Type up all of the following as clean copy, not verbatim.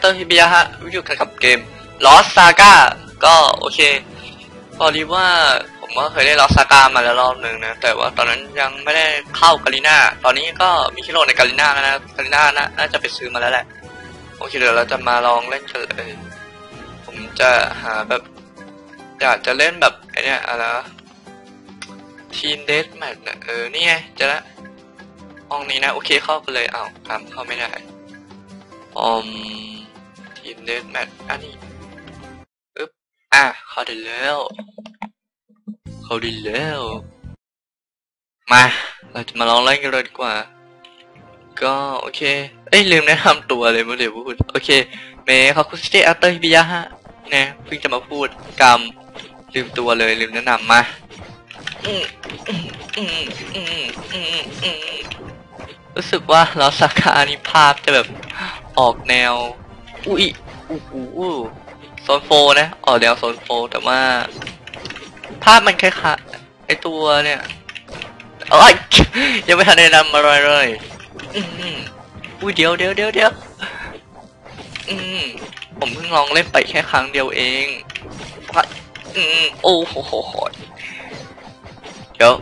เตอร์ฮิบิยะฮะวิวกับเกม Lost Saga ก็โอเคพอดีว่าผมก็เคยได้ Lost Saga มาแล้วรอบหนึ่งนะแต่ว่าตอนนั้นยังไม่ได้เข้าการิน่าตอนนี้ก็มีคิโร่ในการิน่าแล้วนะการิน่าน่าจะไปซื้อมาแล้วแหละโอเคเดี๋ยวเราจะมาลองเล่นกันเลยผมจะหาแบบอยากจะเล่นแบบไอเนี้ยอะไรทีมเดสแมทเนี่ยนี่ไงจะละห้องนี้นะโอเคเข้าไปเลยอ้าวทำเข้าไม่ได้ทีมเดสแมทอันนี้อึ๊บอ่ะเข้าได้แล้วมาเราจะมาลองเล่นกันเลยดีกว่าก็โอเคเอ้ยลืมแนะนำตัวเลยเมื่อเดี๋ยวพูดโอเคเมย์เขาคุสเตอร์เตอร์ฮิบิยะฮะนะเพิ่งจะมาพูดกรรมลืมตัวเลยลืมแนะนำมารู้สึกว่าลอสซาก้านี่ภาพจะแบบออกแนวอุ๊ยอู้หูโซนโฟนะออกแนวโซนโฟแต่ว่าภาพมันคล้ายๆไอตัวเนี่ยอ๋อยังไม่ทันได้นำมาเลยอุ้ยเดี๋ยวผมเพิ่งลองเล่นไปแค่ครั้งเดียวเองโอ้โหเดี๋ยว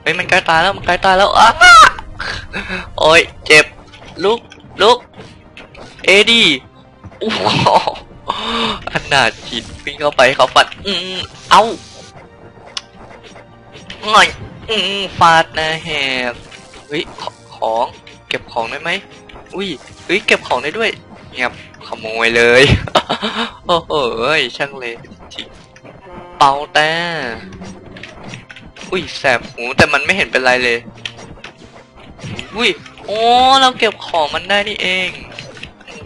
เฮ้ยมันใกล้ตายแล้วอ้าโอ้ยเจ็บลุกเอดีอู้อันน่าจิตวิ่งเข้าไปเขาฟัดเอ้าหน่อยฟาดนะแหบเฮ้ยของเก็บของได้ไหมอุ้ยเฮ้ยเก็บของได้ด้วยเงียบขโมยเลยโอ้โหช่างเลยจิเป่าแต่อุ้ยแสบหูแต่มันไม่เห็นเป็นไรเลยอุ้ยโอ้เราเก็บของมันได้นี่เอง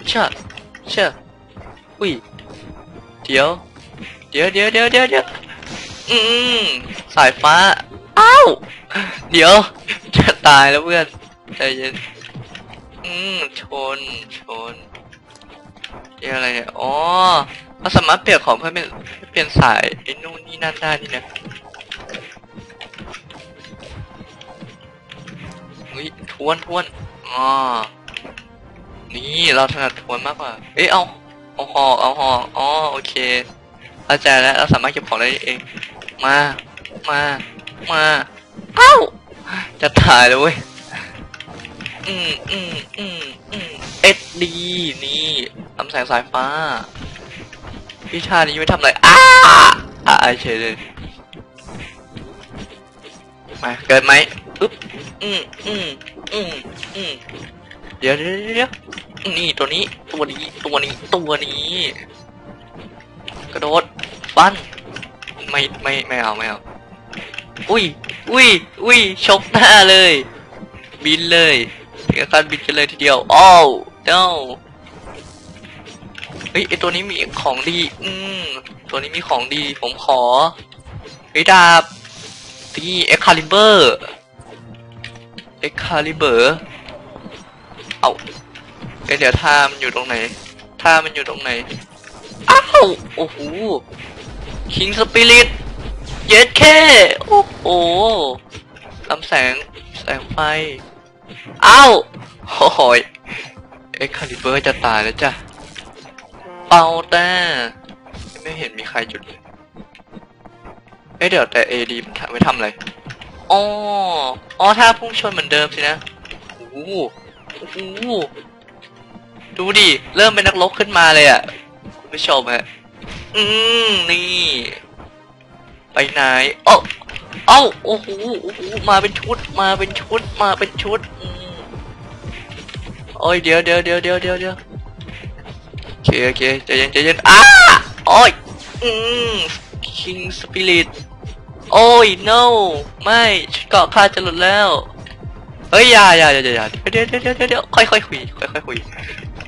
เชื่ออุ้ยเดี๋ยวสายฟ้าอ้าวเดี๋ยวจะตายแล้วเพื่อนใจเย็นชนนี่อะไรเนี่ยอ๋อเราสามารถเปลี่ยนของเพื่อเปลี่ยนสายไอ้นู่นนี่นั่นได้นี่นะอุ้ยทวนอ๋อนี่เราถนัดทวนมากกว่าเอ้ยเอาหอกอ๋อโอเคเข้าใจแล้วเราสามารถเก็บของได้เองมาเอ้าจะถ่ายเลยเว้ยเอ็ดดีนี่ลำแสงสายฟ้าพี่ชาตินี้ไม่ทำอะไรไอเฉยเลยมาเกิดไหมปึ๊บเดี๋ยวนี่ตัวนี้กระโดดปั้นไม่เอาอุ้ยชกหน้าเลยบินเลยถึงขั้นบินกันเลยทีเดียวอ้าวเจ้าเฮ้ยไอตัวนี้มีของดีตัวนี้มีของดีผมขอไอดาบตีเอ็กคาลิเบอร์เอาเดี๋ยวท่ามันอยู่ตรงไหนอ้าวโอ้โหคิงสปิริตเย็ดแค่โอ้โหลำแสงไฟอ้าวโหยเอ็กคาลิเบอร์จะตายแล้วจ้ะเป่าแต่ไม่เห็นมีใครหยุดเลยเอ้ยเดี๋ยวแต่ AD มันไม่ทำอะไรอ๋อถ้าพุ่งชนเหมือนเดิมสินะโอ้โหดูดิเริ่มเป็นนักรบขึ้นมาเลยอ่ะคุณผู้ชมฮะนี่ไปไหนเอ้าโอ้โหมาเป็นชุดโอ้ยเดี๋ยวโอเคใจเย็นโอ้ยคิงสปิริตโอ้ย no ไม่ชุดเกาะข้าจะหลุดแล้วเฮ้ยอย่าเดี๋ยวค่อยคุย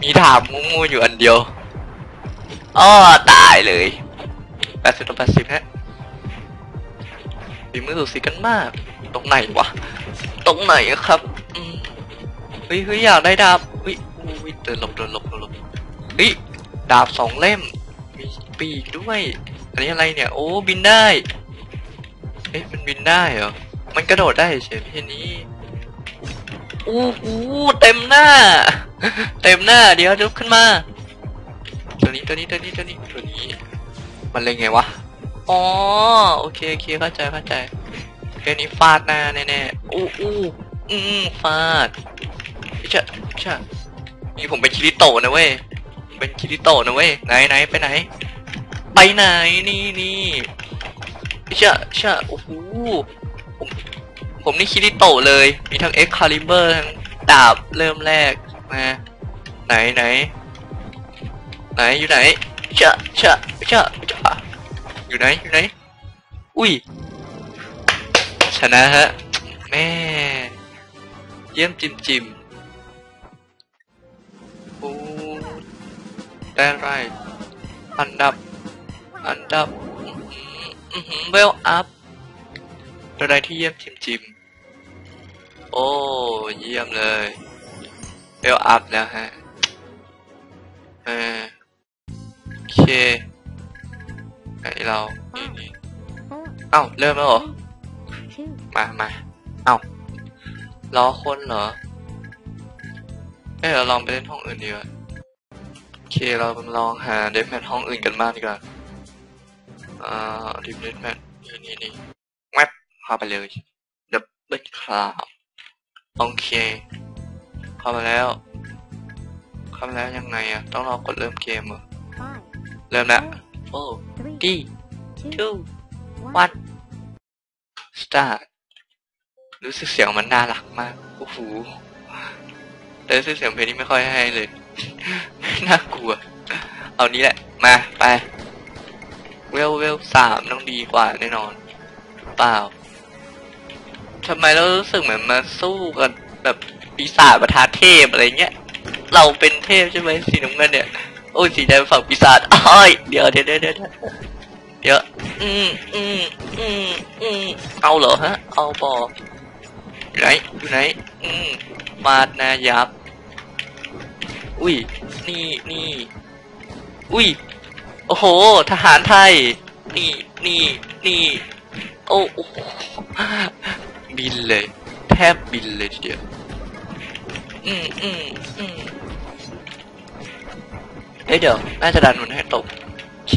มีถามงูอยู่อันเดียวอ้อตายเลย80 ต่อ 80ฮะฝีมือสูสีกันมากตรงไหนครับเฮ้ยอยากได้ดาบเฮ้ยเดินหลบนี่ดาบ2 เล่มมีปีกด้วยอันนี้อะไรเนี่ยโอ้บินได้เอ๊ะมันบินได้เหรอมันกระโดดได้เฉยๆนี่อู้หูเต็มหน้า เต็มหน้าเดี๋ยวลุกขึ้นมาตัวนี้มันเล่นไงวะอ๋อโอเคโอเคเข้าใจแค่นี้ฟาดหน้าแน่ๆอู้ฟาดใช่นี่ผมเป็นคิริโตะนะเว้ยไหนไปไหนนี่ใช่โอ้โหผมนี่คิริโตะเลยมีทั้งเอ็กคาลิเบอร์ทั้งดาบเริ่มแรกมาไหนอยู่ไหนอยู่ไหนอุ้ยชนะฮะแม่เยี่ยมจิ้มโอ้ได้ไรอันดับเวลอัพอะไรที่เยี่ยมจิ้มโอ้เยี่ยมเลยเวลอัพแล้วฮะโอเคไอเราเอ้าเริ่มแล้วเหรอมาเอ้ารอคนเหรอเราลองไปเล่นห้องอื่นดีกว่าโอเคเราลองหาเดฟแมทห้องอื่นกันบ้างดีกว่าดิฟเดฟแมทนี่แมปพาไปเลยดับเบิลคลาสโอเคเข้ามาแล้วยังไงอะต้องรอกดเริ่มเกมเหรอเริ่มแล้ว 4, 3, 2, 1 start รู้สึกเสียงมันน่ารักมากโอ้โหแต่รู้สึกเสียงเพลงนี้ไม่ค่อยให้เลย น่ากลัวเอานี้แหละมาไปเวล 3ต้องดีกว่าแน่นอนเปล่าทำไมเรารู้สึกเหมือนมาสู้กันแบบปีศาจประทาเทพอะไรเงี้ยเราเป็นเทพใช่ไหมสีน้ำเงินเนี่ยโอ้สีแดงฝั่งปีศาจอ้อยเดี๋ยวเอาเหรอฮะเอาบออยู่ไหนมาดนายับอุ้ยนี่อุ้ยโอ้โหทหารไทยนี่โอ้โหบินเลยแทบบินเลยทีเดียวเดี๋ยวน่าจะดันมันให้ตกโอเค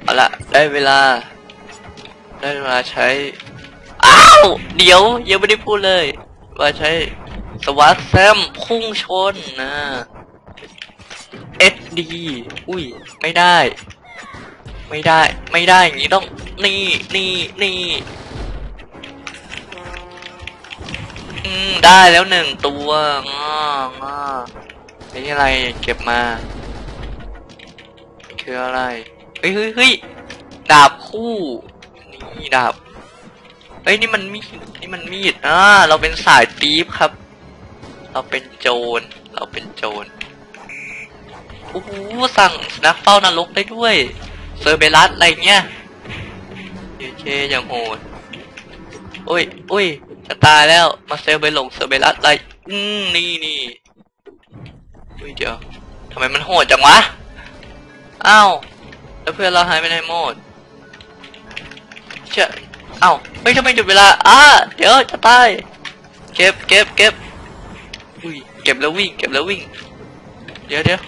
เอาละได้เวลาใช้อ้าวเดี๋ยวยังไม่ได้พูดเลยว่าใช้สวัสด์แซมพุ่งชนนะSD อุ้ยไม่ได้อย่างนี้ต้องนี่ได้แล้วหนึ่งตัวนี่อะไรเก็บมาคืออะไรเฮ้ยดาบคู่นี่ดาบเฮ้ยนี่มันมีดเราเป็นสายตีฟครับเราเป็นโจรโอ้โหสั่งนักเฝ้านรกได้ด้วยเซอร์เบรัสอะไรเงี้ยเจอย่างโหดโอ้ยจะตายแล้วมาเซลไปหลงเซอร์เบรัสอะไรนี่เดี๋ยวทำไมมันโหดจังวะอ้าวแล้วเพื่อนเราหายไปไหนหมดเชื่ออ้าวไม่ทำไมหยุดเวลาเดี๋ยวจะตายเก็บอุ้ยเก็บแล้ววิ่งเดี๋ยวเชื่อ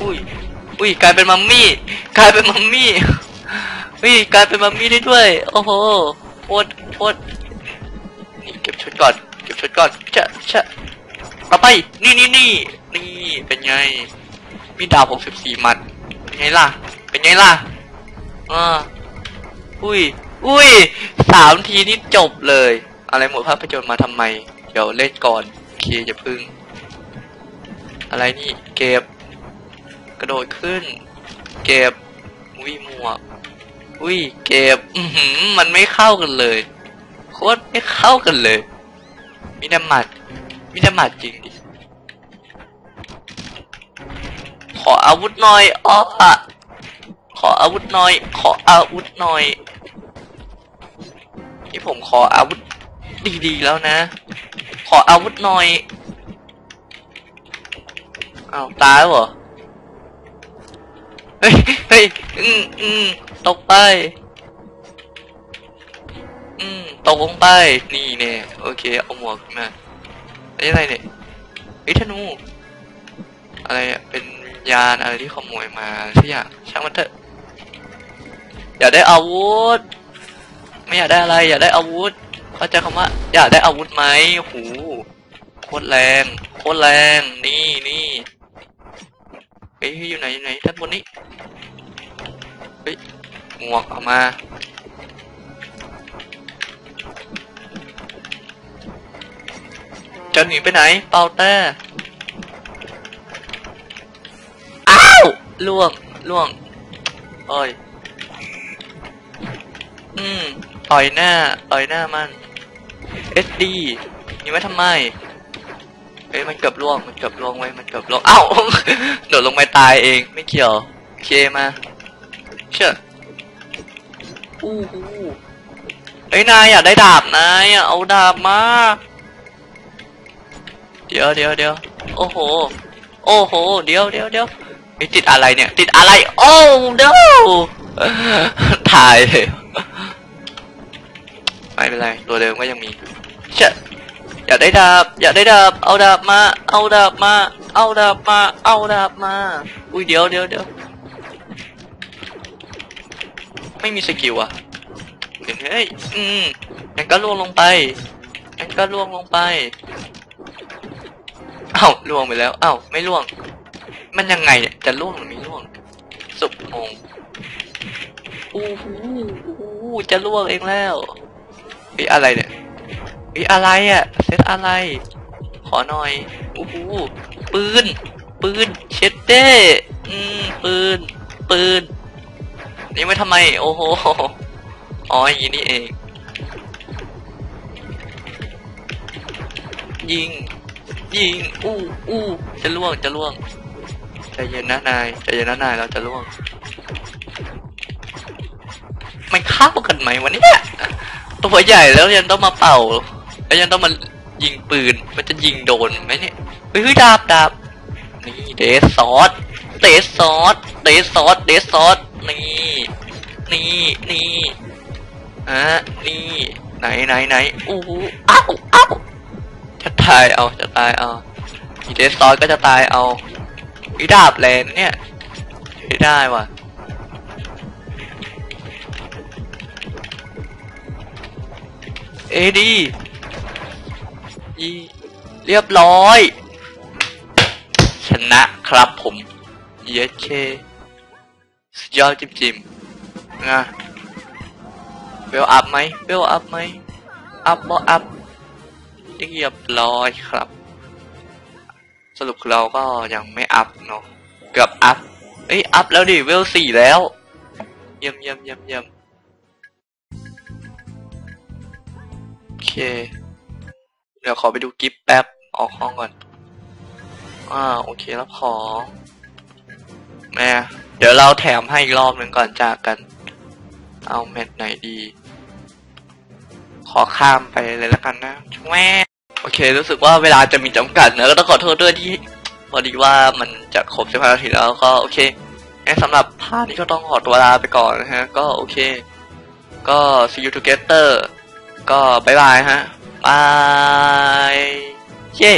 อุ้ยกลายเป็นมัมมี่ อุ้ยกลายเป็นมัมมี่ได้ด้วยโอ้โหโคตรนี่เก็บชุดก่อนเชื่อต่อไปนี่เป็นไงมีดาว64มัดเป็นไงล่ะอุ้ย3 ทีนี่จบเลยอะไรหมดภาพยนตร์มาทำไมเดี๋ยวเล่นก่อนโอเคอย่าพึ่งอะไรนี่เก็บกระโดดขึ้นเก็บวิมวกเก็บมันไม่เข้ากันเลยโคตรไม่เข้ากันเลยมีแต่หมัดจริงดิขออาวุธหน่อยที่ผมขออาวุธดีๆแล้วนะขออาวุธหน่อยอ้าวตายเหรอเฮ้ยตกไปตกลงไปนี่เนี่ยโอเคเอาหมวกมา ไอ้อะไรเนี่ยไอ้ธนูอะไรเป็นยานอะไรที่ขโมยมาใช่ไหมช่างมันเถอะอยากได้อาวุธไม่อยากได้อะไรอยากได้อาวุธเข้าใจคำว่าอยากได้อาวุธไหมหูโคตรแรงโคตรแรงนี่เฮ้ยอยู่ไหนด้านบนนี้เฮ้ยหมวกออกมาจะหนีไปไหนเป่าแต่อ้าวล่วงเอ้ยต่อยหน้ามันเอสดีนี่ไม่ทำไมเอ้ยมันเกือบล่วงไว้มันเกือบล่วงอ้าว โดดลงไปตายเองไม่เกี่ยวเคมาเชื่ออู้ไอ้นายอยากได้ดาบนายเอาดาบมาเดี๋ยวโอ้โหเดี๋ยวติดอะไรเนี่ยติดอะไรโอ้เด้อถ่ายเลยไม่เป็นไรตัวเดิมก็ยังมีเช่อยากได้ดาบเอาดาบมาอุ้ยเดี๋ยวไม่มีสกิลอะเฮ้ยงั้นก็ล่วงลงไปเอ้าล่วงไปแล้วเอ้าไม่ล่วงมันยังไงเนี่ยจะล่วงหรือไม่ล่วงสุดงงอู้จะล่วงเองแล้วอีอะไรเนี่ยอีอะไรอ่ะเซตอะไรขอหน่อยอู้ปืนเช็ดเด้ปืนนี่ไม่ทำไมโอ้โหอ๋ออย่างนี้เองยิงอู้จะล่วงใจเย็นนะนายเราจะล่วงมันเข้ากันไหมวันนี้ตัวใหญ่แล้วยังต้องมาเป่าแล้วยังต้องมายิงปืนมันจะยิงโดนไหมเนี่ยเฮ้ยดาบนี่เดซซอสนี่นี่ไหนอู้อ้าวจะตายเอาอีเดซซอสก็จะตายเอาอีดาบแลนเนี่ยได้ว่ะเอดีเรียบร้อยชนะครับผมเยเคสุดยอดจิ้มๆนะเวลอัพไหมอัพเรียบร้อยครับสรุปเราก็ยังไม่อัพเนาะเกือบอัพเอ้ยอัพแล้วดิเวล4แล้วเยี่ยมโอเคเดี๋ยวขอไปดูกิฟต์แป๊บออกห้องก่อนโอเคแล้วขอแม่เดี๋ยวเราแถมให้อีกรอบหนึ่งก่อนจากกันเอาแมตช์ไหนดีขอข้ามไปเลยแล้วกันนะแม่โอเครู้สึกว่าเวลาจะมีจำกัดนะก็ต้องขอโทษด้วยที่พอดีว่ามันจะครบ15นาทีแล้วก็โอเคงั้นสำหรับภาคนี้ก็ต้องขอตัวลาไปก่อนนะฮะก็โอเคก็ see you together ก็บายฮะบายเย้